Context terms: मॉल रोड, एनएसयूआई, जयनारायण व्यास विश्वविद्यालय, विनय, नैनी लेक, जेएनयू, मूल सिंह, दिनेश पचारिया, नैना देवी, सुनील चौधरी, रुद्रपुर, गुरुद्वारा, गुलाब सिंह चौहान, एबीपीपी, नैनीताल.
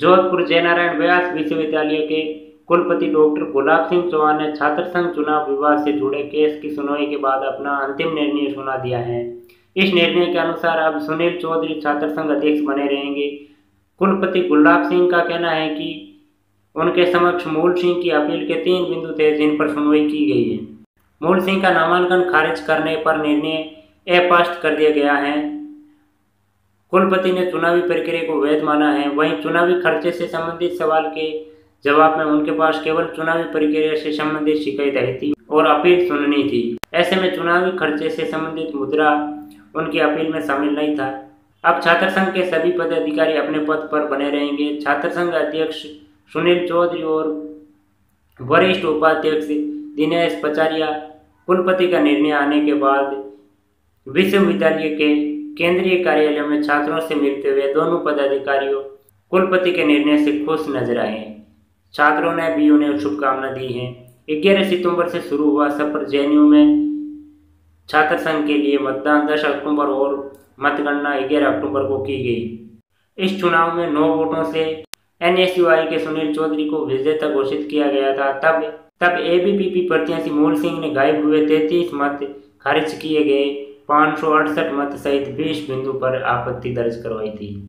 जोधपुर जयनारायण व्यास विश्वविद्यालय के कुलपति डॉक्टर गुलाब सिंह चौहान ने छात्र संघ चुनाव विवाद से जुड़े केस की सुनवाई के बाद अपना अंतिम निर्णय सुना दिया है। इस निर्णय के अनुसार अब सुनील चौधरी छात्र संघ अध्यक्ष बने रहेंगे। कुलपति गुलाब सिंह का कहना है कि उनके समक्ष मूल सिंह की अपील के 3 बिंदु थे जिन पर सुनवाई की गई है। मूल सिंह का नामांकन खारिज करने पर निर्णय अपास्त कर दिया गया है। कुलपति ने चुनावी प्रक्रिया को वैध माना है। वहीं चुनावी खर्चे से संबंधित सवाल के जवाब में उनके पास केवल चुनावी प्रक्रिया से संबंधित शिकायत आई थी और अपील सुननी थी। ऐसे में चुनावी खर्चे से संबंधित मुद्दा उनकी अपील में शामिल नहीं था। अब छात्र संघ के सभी पदाधिकारी अपने पद पर बने रहेंगे। छात्र संघ अध्यक्ष सुनील चौधरी और वरिष्ठ उपाध्यक्ष दिनेश पचारिया कुलपति का निर्णय आने के बाद विश्वविद्यालय के केंद्रीय कार्यालय में छात्रों से मिलते हुए दोनों पदाधिकारियों कुलपति के निर्णय से खुश नजर आए। छात्रों ने भी उन्हें शुभकामना दी है। 11 सितंबर से शुरू हुआ सफर जेएनयू में छात्र संघ के लिए मतदान 10 अक्टूबर और मतगणना 11 अक्टूबर को की गई। इस चुनाव में 9 वोटों से एनएसयूआई के सुनील चौधरी को विजेता घोषित किया गया था। तब एबीपीपी प्रत्याशी मूल सिंह ने गायब हुए 33 मत, खारिज किए गए 568 मत सहित 20 बिंदु पर आपत्ति दर्ज करवाई थी।